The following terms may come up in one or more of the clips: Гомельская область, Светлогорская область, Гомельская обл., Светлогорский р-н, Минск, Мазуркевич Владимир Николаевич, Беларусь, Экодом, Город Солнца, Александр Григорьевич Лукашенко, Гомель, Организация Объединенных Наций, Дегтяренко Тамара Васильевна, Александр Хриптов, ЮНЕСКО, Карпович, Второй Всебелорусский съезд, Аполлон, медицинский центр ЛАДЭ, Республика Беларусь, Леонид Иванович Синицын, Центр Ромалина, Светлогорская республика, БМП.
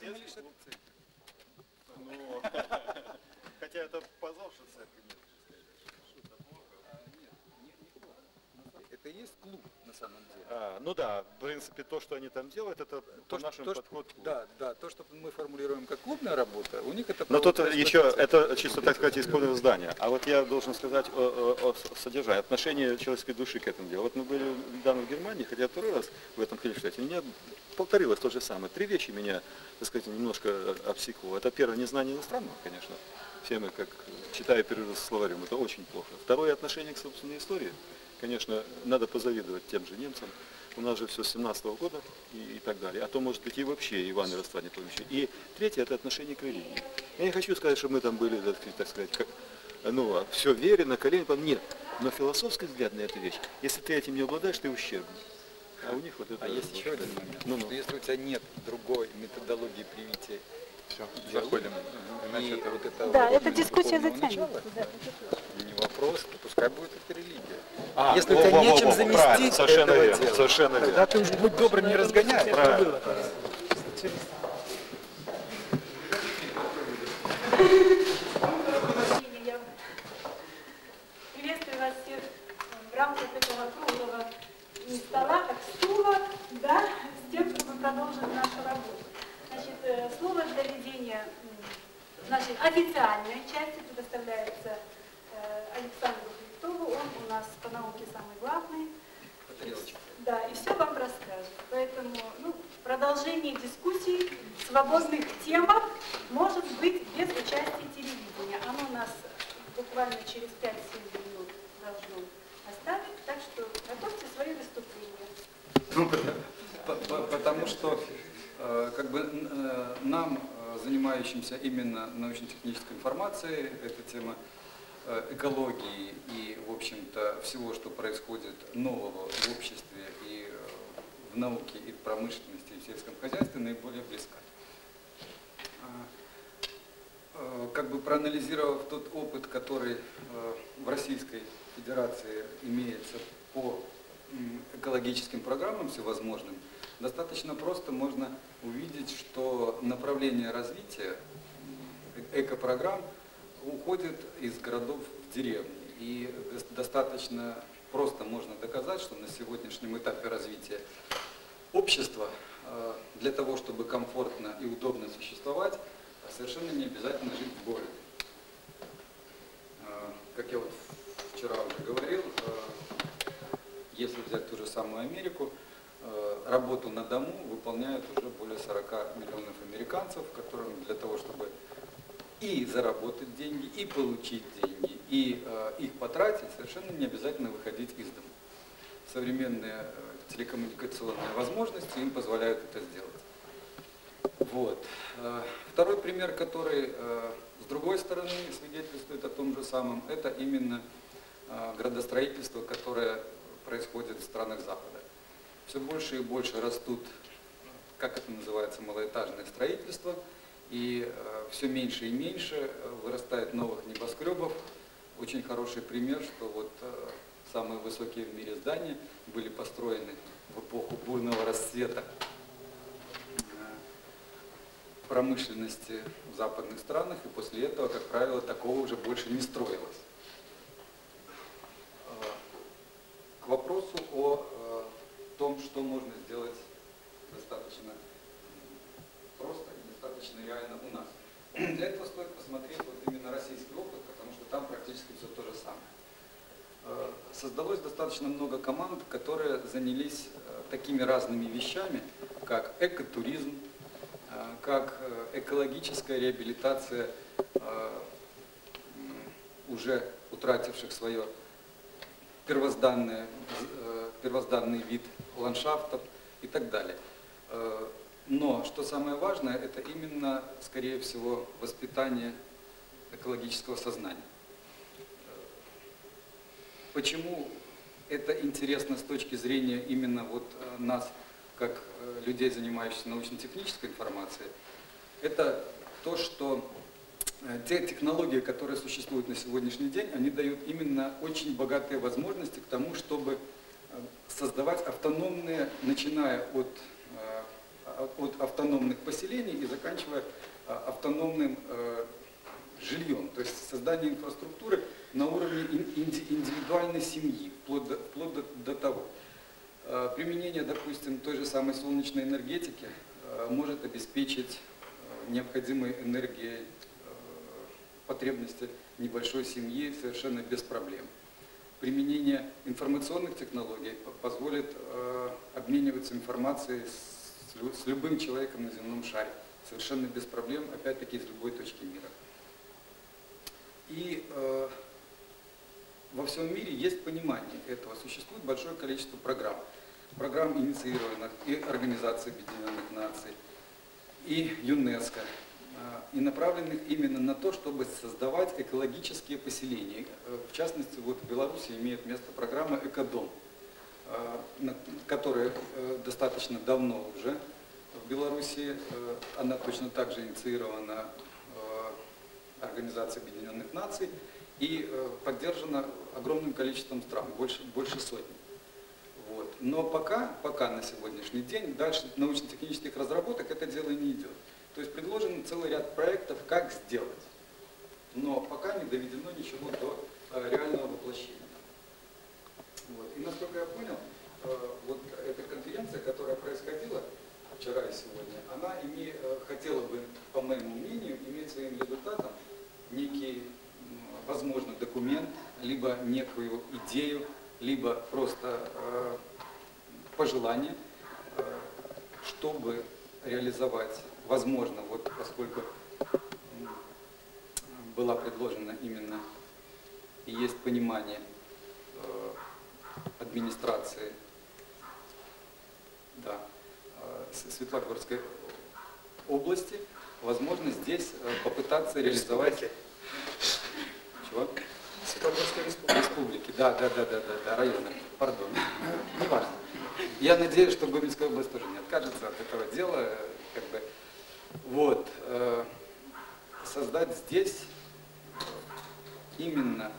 Сельский клуб церкви. Ну, хотя это позор, что церкви нет. Это и есть клуб, на самом деле. Ну да, в принципе, то, что они там делают, это по нашему подходу. Да, то, что мы формулируем как клубная работа, у них это... Но тут еще, это чисто, так сказать, использование здания. А вот я должен сказать о содержании, отношении человеческой души к этому делу. Вот мы были недавно в Германии, хотя второй раз в этом Хельштадте, у меня повторилось то же самое. Три вещи меня, так сказать, немножко обсекло. Это первое, незнание иностранного, конечно. Все мы, как читая перерыв словарем, это очень плохо. Второе, отношение к собственной истории. Конечно, надо позавидовать тем же немцам. У нас же все с 17-го года и так далее. А то, может быть, и вообще Иван и Роства не помещает. И третье – это отношение к религии. Я не хочу сказать, что мы там были, так сказать, как, ну, все вере, на колени. Нет, но философский взгляд на эту вещь, если ты этим не обладаешь, ты ущербный. А у них вот это… А есть еще один момент, что если у тебя нет другой методологии привития, все, заходим. И это вот это, да, это дискуссия затянется. Не вопрос, пускай будет это религия. Если у тебя нечем заместить, совершенно верно. Да, ты уж будь добр, не разгоняй. Правильно. Я приветствую вас всех в рамках этого круглого не стола, как стула, да, с тем, чтобы продолжить нашу работу. Значит, слово для ведения нашей официальной части предоставляется Александру Хриптову. Он у нас по науке самый главный. Да, и все вам расскажет. Поэтому продолжение дискуссий в свободных темах может быть без участия телевидения. Оно у нас буквально через 5-7 минут должно оставить. Так что готовьте свои выступления. Потому что как бы нам, занимающимся именно научно-технической информацией, эта тема экологии и, в общем-то, всего, что происходит нового в обществе и в науке, и в промышленности, и в сельском хозяйстве, наиболее близка. Как бы проанализировав тот опыт, который в Российской Федерации имеется по экологическим программам всевозможным, достаточно просто можно увидеть, что направление развития экопрограмм уходит из городов в деревни. И достаточно просто можно доказать, что на сегодняшнем этапе развития общества для того, чтобы комфортно и удобно существовать, совершенно не обязательно жить в городе. Как я вот вчера уже говорил, если взять ту же самую Америку, работу на дому выполняют уже более 40 миллионов американцев, которым для того, чтобы и заработать деньги, и получить деньги, и их потратить, совершенно не обязательно выходить из дома. Современные телекоммуникационные возможности им позволяют это сделать. Вот. Второй пример, который с другой стороны свидетельствует о том же самом, это именно градостроительство, которое происходит в странах Запада. Все больше и больше растут, как это называется, малоэтажное строительство, и все меньше и меньше вырастает новых небоскребов. Очень хороший пример, что вот самые высокие в мире здания были построены в эпоху бурного расцвета промышленности в западных странах, и после этого, как правило, такого уже больше не строилось. К вопросу о том, что можно сделать достаточно просто и достаточно реально у нас. Для этого стоит посмотреть вот именно российский опыт, потому что там практически все то же самое. Создалось достаточно много команд, которые занялись такими разными вещами, как экотуризм, как экологическая реабилитация уже утративших свое первозданный вид ландшафтов и так далее. Но, что самое важное, это именно, скорее всего, воспитание экологического сознания. Почему это интересно с точки зрения именно вот нас, как людей, занимающихся научно-технической информацией? Это то, что те технологии, которые существуют на сегодняшний день, они дают именно очень богатые возможности к тому, чтобы создавать автономные, начиная от от автономных поселений и заканчивая автономным жильем, то есть создание инфраструктуры на уровне индивидуальной семьи, вплоть до того. Применение, допустим, той же самой солнечной энергетики может обеспечить необходимой энергией потребности небольшой семьи совершенно без проблем. Применение информационных технологий позволит обмениваться информацией с любым человеком на земном шаре, совершенно без проблем, опять-таки из любой точки мира. И во всем мире есть понимание этого. Существует большое количество программ. Программ, инициированных и Организацией Объединенных Наций, и ЮНЕСКО, и направленных именно на то, чтобы создавать экологические поселения. В частности, вот в Беларуси имеет место программа «Экодом», которая достаточно давно уже в Беларуси. Она точно так же инициирована Организацией Объединенных Наций и поддержана огромным количеством стран, больше сотни. Вот. Но пока на сегодняшний день дальше научно-технических разработок это дело не идет. То есть предложен целый ряд проектов, как сделать, но пока не доведено ничего до реального воплощения. Вот. И насколько я понял, вот эта конференция, которая происходила вчера и сегодня, она хотела бы, по моему мнению, иметь своим результатом некий, возможно, документ, либо некую идею, либо просто пожелание, чтобы реализовать, возможно, вот поскольку была предложена именно и есть понимание администрации, да, Светлогорской области, возможно, здесь попытаться реализовать... Чего? Светлогорской республики. Да, района. Пардон. Не важно. Я надеюсь, что Гомельская область тоже не откажется от этого дела. Как бы, вот, создать здесь именно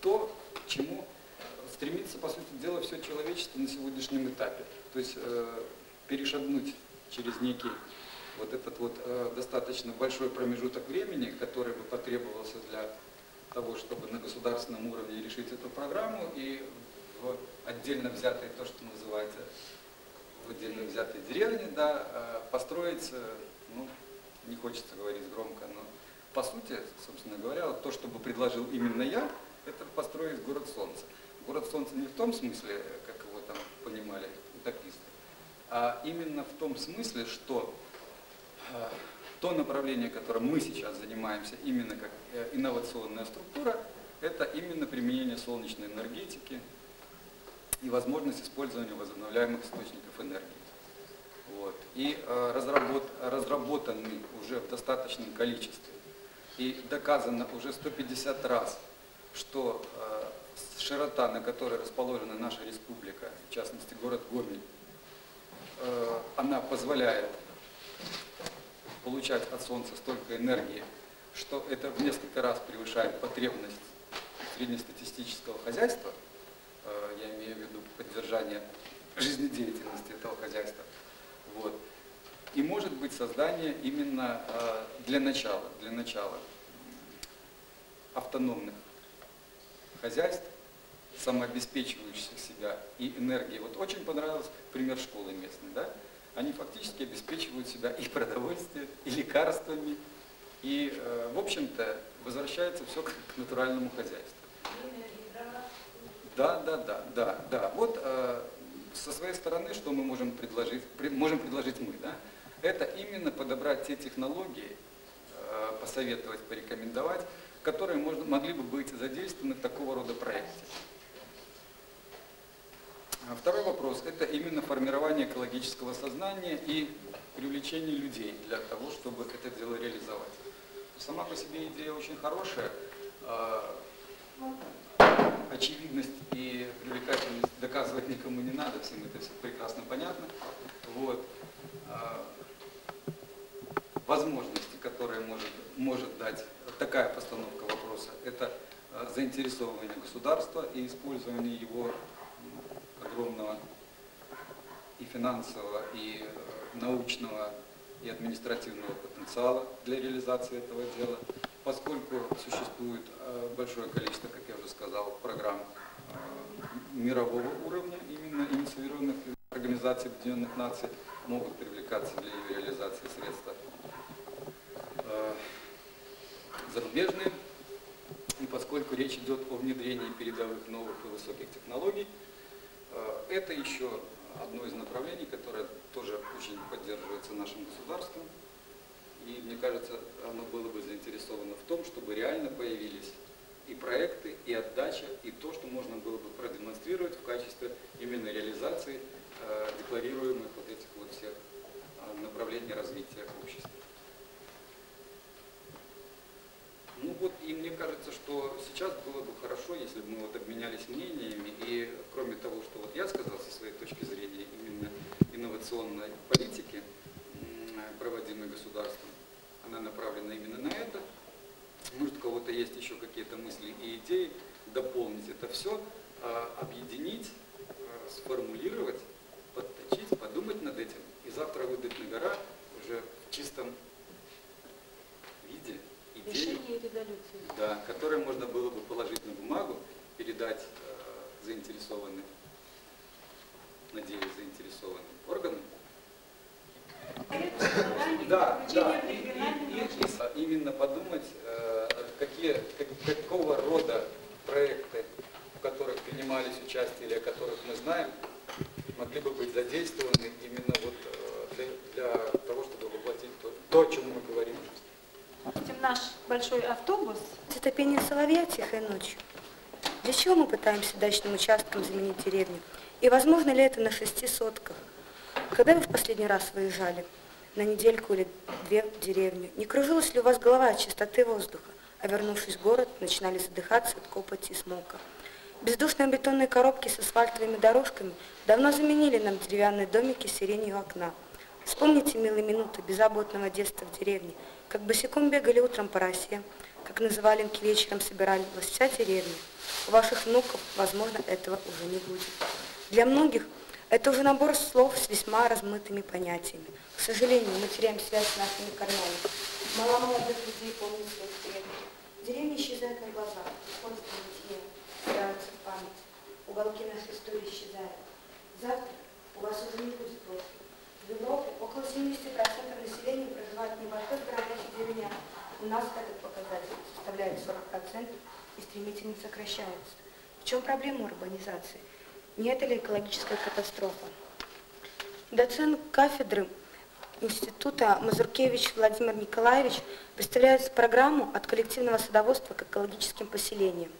то, к чему стремится, по сути дела, все человечество на сегодняшнем этапе. То есть перешагнуть через некий вот этот вот достаточно большой промежуток времени, который бы потребовался для того, чтобы на государственном уровне решить эту программу, и в отдельно взятые, то, что называется, в отдельно взятой деревне, да, построить, ну, не хочется говорить громко, но по сути, собственно говоря, вот то, что бы предложил именно я, это построить город Солнца. Город Солнца не в том смысле, как его там понимали утописты, а именно в том смысле, что то направление, которым мы сейчас занимаемся, именно как инновационная структура, это именно применение солнечной энергетики и возможность использования возобновляемых источников энергии. Вот. И разработаны уже в достаточном количестве и доказано уже 150 раз, что широта, на которой расположена наша республика, в частности город Гомель, она позволяет получать от солнца столько энергии, что это в несколько раз превышает потребность среднестатистического хозяйства, я имею в виду поддержание жизнедеятельности этого хозяйства, вот. И может быть создание именно для начала автономных хозяйств, самообеспечивающих себя и энергии. Вот очень понравился пример школы местной, да? Они фактически обеспечивают себя и продовольствием, и лекарствами, и, в общем-то, возвращается все к натуральному хозяйству. Да. Вот со своей стороны, что мы можем предложить? Можем предложить мы, да? Это именно подобрать те технологии, посоветовать, порекомендовать, которые могли бы быть задействованы в такого рода проекте. Второй вопрос – это именно формирование экологического сознания и привлечение людей для того, чтобы это дело реализовать. Сама по себе идея очень хорошая. Очевидность и привлекательность доказывать никому не надо, всем это все прекрасно понятно. Вот. Возможности, которые может дать такая постановка вопроса – это заинтересование государства и использование его финансового, и научного, и административного потенциала для реализации этого дела, поскольку существует большое количество, как я уже сказал, программ мирового уровня, именно инициированных Организацией Объединенных Наций, могут привлекаться для ее реализации средства зарубежные. И поскольку речь идет о внедрении передовых новых и высоких технологий, это еще одно из направлений, которое тоже очень поддерживается нашим государством. И мне кажется, оно было бы заинтересовано в том, чтобы реально появились и проекты, и отдача, и то, что можно было бы продемонстрировать в качестве именно реализации декларируемых вот этих вот всех направлений развития общества. Ну вот, и мне кажется, что сейчас было бы хорошо, если бы мы вот обменялись мнениями, и кроме того, что вот я сказал со своей точки зрения именно инновационной политики, проводимой государством, она направлена именно на это. Может, у кого-то есть еще какие-то мысли и идеи, дополнить это все, объединить, сформулировать, подточить, подумать над этим, и завтра выдать на гора уже в чистом виде. Идею, да, которые можно было бы положить на бумагу, передать заинтересованным, надеюсь, заинтересованным органам. Да, да. И именно подумать, какого рода проекты, в которых принимались участие или о которых мы знаем, могли бы быть задействованы именно вот для того, чтобы воплотить то, о чем мы говорим. Наш большой автобус. Это пение соловья тихой ночью. Для чего мы пытаемся дачным участком заменить деревню? И возможно ли это на 6 сотках? Когда вы в последний раз выезжали? На недельку или 2 в деревню? Не кружилась ли у вас голова от чистоты воздуха? А вернувшись в город, начинали задыхаться от копоти и смока. Бездушные бетонные коробки с асфальтовыми дорожками давно заменили нам деревянные домики с сиренью окна. Вспомните милые минуты беззаботного детства в деревне, как босиком бегали утром по росе, как на заваленке вечером собиралась вся деревня. У ваших внуков, возможно, этого уже не будет. Для многих это уже набор слов с весьма размытыми понятиями. К сожалению, мы теряем связь с нашими корнями. Мало молодых людей помнят своих предков. Деревни исчезают на глазах, уходят на бытие, стираются в память. Уголки нашей истории исчезают. Завтра у вас уже не будет прошлого. В Европе около 70% населения проживает в небольших городах и деревнях. У нас этот показатель составляет 40% и стремительно сокращается. В чем проблема урбанизации? Не это ли экологическая катастрофа? Доцент кафедры института Мазуркевич Владимир Николаевич представляет программу «От коллективного садоводства к экологическим поселениям».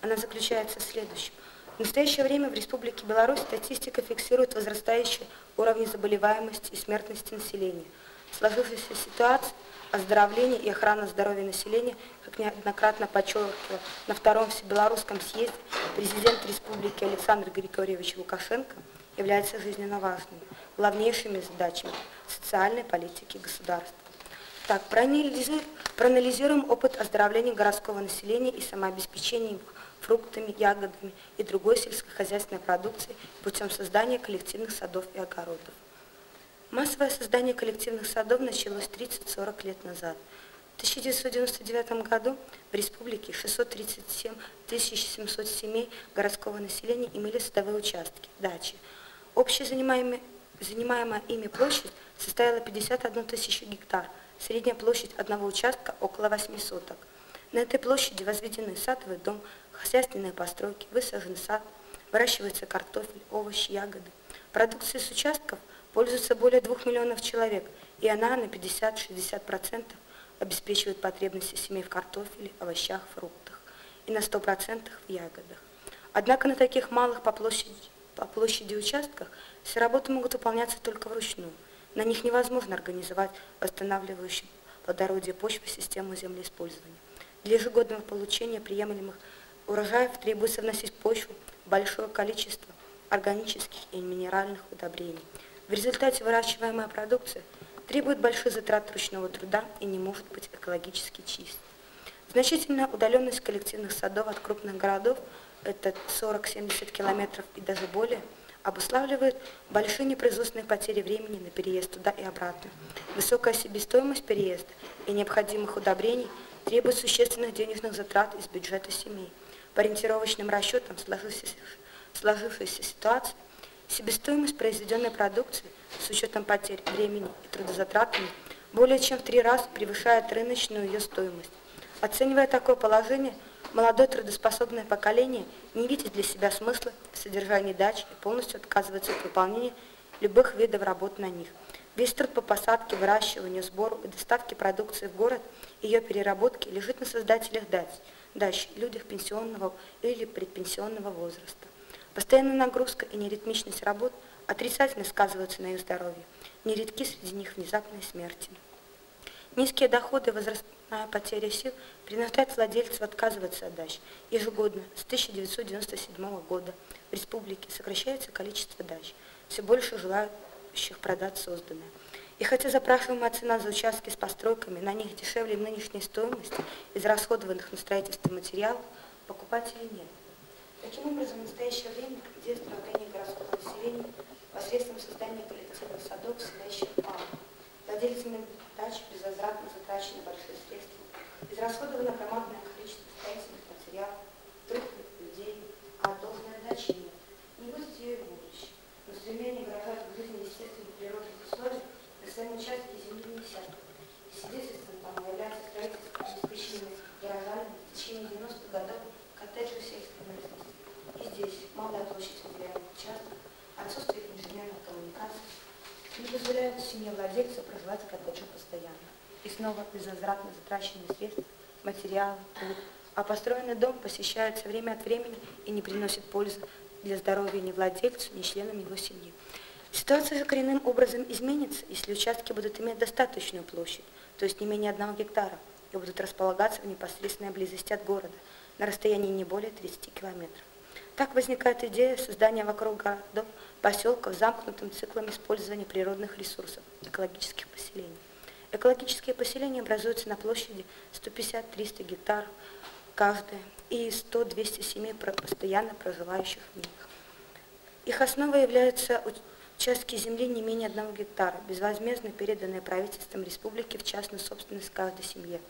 Она заключается в следующем. В настоящее время в Республике Беларусь статистика фиксирует возрастающие уровни заболеваемости и смертности населения. Сложившаяся ситуация оздоровления и охраны здоровья населения, как неоднократно подчеркивал на Втором Всебелорусском съезде президент Республики Александр Григорьевич Лукашенко, является жизненно важными, главнейшими задачами социальной политики государства. Так, проанализируем опыт оздоровления городского населения и самообеспечения фруктами, ягодами и другой сельскохозяйственной продукцией путем создания коллективных садов и огородов. Массовое создание коллективных садов началось 30-40 лет назад. В 1999 году в республике 637 700 семей городского населения имели садовые участки, дачи. Общая занимаемая ими площадь составила 51 000 гектар, средняя площадь одного участка около 8 соток. На этой площади возведены садовый дом, хозяйственные постройки, высажен сад, выращивается картофель, овощи, ягоды. Продукцией с участков пользуется более 2 миллионов человек, и она на 50-60% обеспечивает потребности семей в картофеле, овощах, фруктах и на 100% в ягодах. Однако на таких малых по площади участках все работы могут выполняться только вручную. На них невозможно организовать восстанавливающую плодородие почвы систему землеиспользования. Для ежегодного получения приемлемых урожаев требуется вносить в почву большое количество органических и минеральных удобрений. В результате выращиваемая продукция требует больших затрат ручного труда и не может быть экологически чистой. Значительная удаленность коллективных садов от крупных городов, это 40-70 километров и даже более, обуславливает большие непроизводственные потери времени на переезд туда и обратно. Высокая себестоимость переезда и необходимых удобрений требует существенных денежных затрат из бюджета семей. По ориентировочным расчетам сложившейся ситуации, себестоимость произведенной продукции с учетом потерь времени и трудозатратами более чем в 3 раза превышает рыночную ее стоимость. Оценивая такое положение, молодое трудоспособное поколение не видит для себя смысла в содержании дач и полностью отказывается от выполнения любых видов работ на них. Весь труд по посадке, выращиванию, сбору и доставке продукции в город и ее переработке лежит на создателях дач, людях пенсионного или предпенсионного возраста. Постоянная нагрузка и неритмичность работ отрицательно сказываются на их здоровье. Нередки среди них внезапные смерти. Низкие доходы и возрастная потеря сил принуждают владельцев отказываться от дач. Ежегодно с 1997 года в республике сокращается количество дач. Все больше желающих продать созданное. И хотя запрашиваемая цена за участки с постройками на них дешевле нынешней стоимости израсходованных на строительство материалов, покупателей нет. Таким образом, в настоящее время идет управление городского населения посредством создания коллективных садов селящих пар. Владельцами дач безвозвратно затрачены большие средства, израсходовано громадное количество строительных материалов, трудных людей, а должное дачи нет. Не будет ее и в будущем, но стремление выражать в жизни естественных природных условий на своем участке земли не сядут. Свидетельством там является строительство обеспеченными горожанами в течение 90-х годов коттеджей сельскохозяйственности. И здесь малая площадь материальных участков, отсутствие инженерных коммуникаций не позволяют семье владельца проживать в коттедже постоянно. И снова безвозвратно затраченные средства, материалы, труд. А построенный дом посещается время от времени и не приносит пользы для здоровья ни владельцу, ни членам его семьи. Ситуация же коренным образом изменится, если участки будут иметь достаточную площадь, то есть не менее 1 гектара, и будут располагаться в непосредственной близости от города, на расстоянии не более 30 километров. Так возникает идея создания вокруг городов, поселков замкнутым циклом использования природных ресурсов, экологических поселений. Экологические поселения образуются на площади 150-300 гектаров каждое и 100-200 семей постоянно проживающих в них. Их основой являются участки земли не менее 1 гектара, безвозмездно переданные правительством республики в частную собственность каждой семье.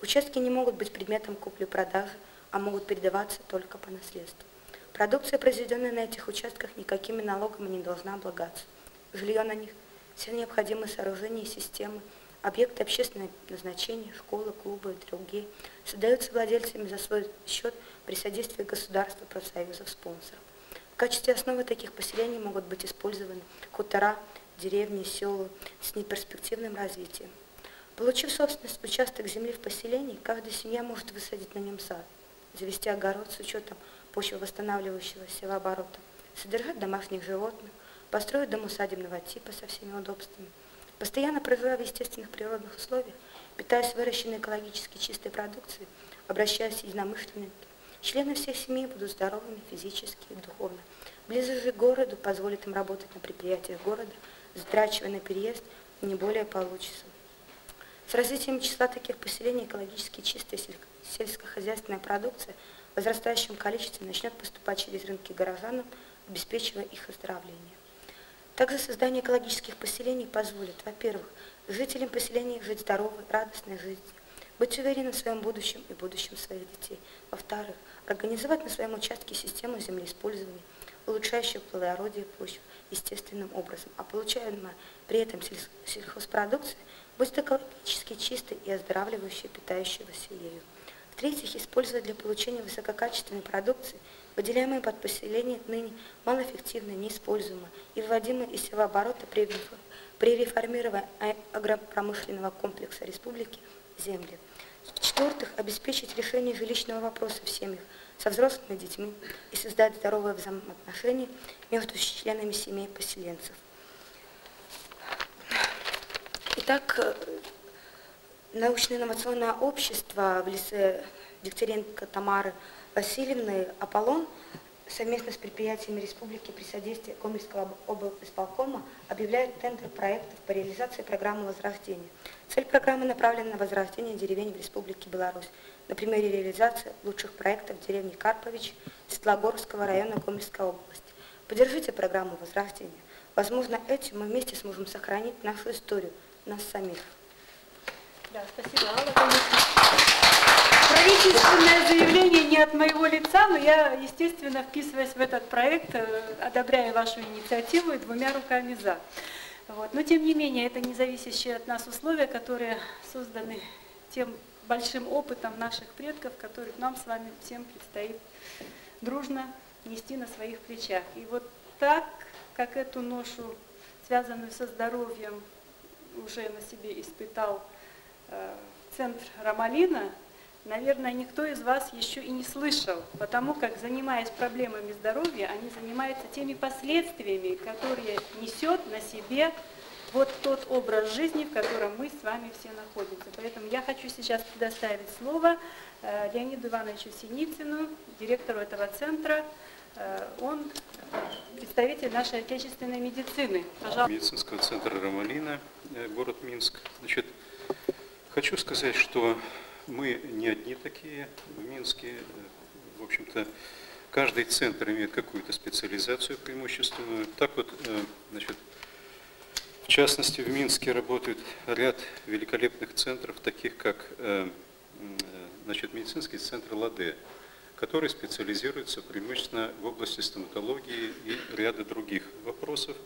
Участки не могут быть предметом купли-продажи, а могут передаваться только по наследству. Продукция, произведенная на этих участках, никакими налогами не должна облагаться. Жилье на них, все необходимые сооружения и системы, объекты общественного назначения, школы, клубы и другие создаются владельцами за свой счет при содействии государства, профсоюзов, спонсоров. В качестве основы таких поселений могут быть использованы хутора, деревни, села с неперспективным развитием. Получив собственность участок земли в поселении, каждая семья может высадить на нем сад, завести огород с учетом почвовосстанавливающегося оборота, содержать домашних животных, построить дом усадебного типа со всеми удобствами. Постоянно проживая в естественных природных условиях, питаясь выращенной экологически чистой продукцией, обращаясь к единомышленникам, члены всей семьи будут здоровыми физически и духовно. Близость к городу позволит им работать на предприятиях города, затрачивая на переезд не более получаса. С развитием числа таких поселений экологически чистая сельскохозяйственная продукция в возрастающем количестве начнет поступать через рынки горожанам, обеспечивая их оздоровление. Также создание экологических поселений позволит, во-первых, жителям поселений жить здоровой, радостной жизнью, быть уверенным в своем будущем и будущем своих детей. Во-вторых, организовать на своем участке систему землеиспользования, улучшающую плодородие почв естественным образом, а получаемая при этом сельхозпродукция будет экологически чистой и оздоравливающей питающегося ею. В-третьих, используя для получения высококачественной продукции, выделяемые под поселение ныне малоэффективно, неиспользуемые и выводимые из севооборота при реформировании агропромышленного комплекса республики земли. В-четвертых, обеспечить решение жилищного вопроса в семьях со взрослыми детьми и создать здоровые взаимоотношения между членами семей поселенцев. Итак, научно-инновационное общество в лице Дегтяренко Тамары Васильевны «Аполлон» совместно с предприятиями республики при содействии Гомельского облисполкома объявляет тендер проектов по реализации программы возрождения. Цель программы направлена на возрождение деревень в Республике Беларусь на примере реализации лучших проектов в деревне Карпович Светлогорского района Гомельской области. Поддержите программу возрождения. Возможно, этим мы вместе сможем сохранить нашу историю, нас самих. Да, спасибо, Алла, конечно. Правительственное заявление не от моего лица, но я, естественно, вписываясь в этот проект, одобряю вашу инициативу и двумя руками за. Вот. Но, тем не менее, это независящие от нас условия, которые созданы тем большим опытом наших предков, который нам с вами всем предстоит дружно нести на своих плечах. И вот так, как эту ношу, связанную со здоровьем, уже на себе испытал Центр Ромалина, наверное, никто из вас еще и не слышал, потому как, занимаясь проблемами здоровья, они занимаются теми последствиями, которые несет на себе вот тот образ жизни, в котором мы с вами все находимся. Поэтому я хочу сейчас предоставить слово Леониду Ивановичу Синицыну, директору этого центра. Он представитель нашей отечественной медицины. Пожалуйста. Медицинского центра Ромалина, город Минск. Значит, хочу сказать, что мы не одни такие в Минске. В общем-то, каждый центр имеет какую-то специализацию преимущественную. Так вот, значит, в частности, в Минске работает ряд великолепных центров, таких как, значит, медицинский центр ЛАДЭ, который специализируется преимущественно в области стоматологии и ряда других вопросов.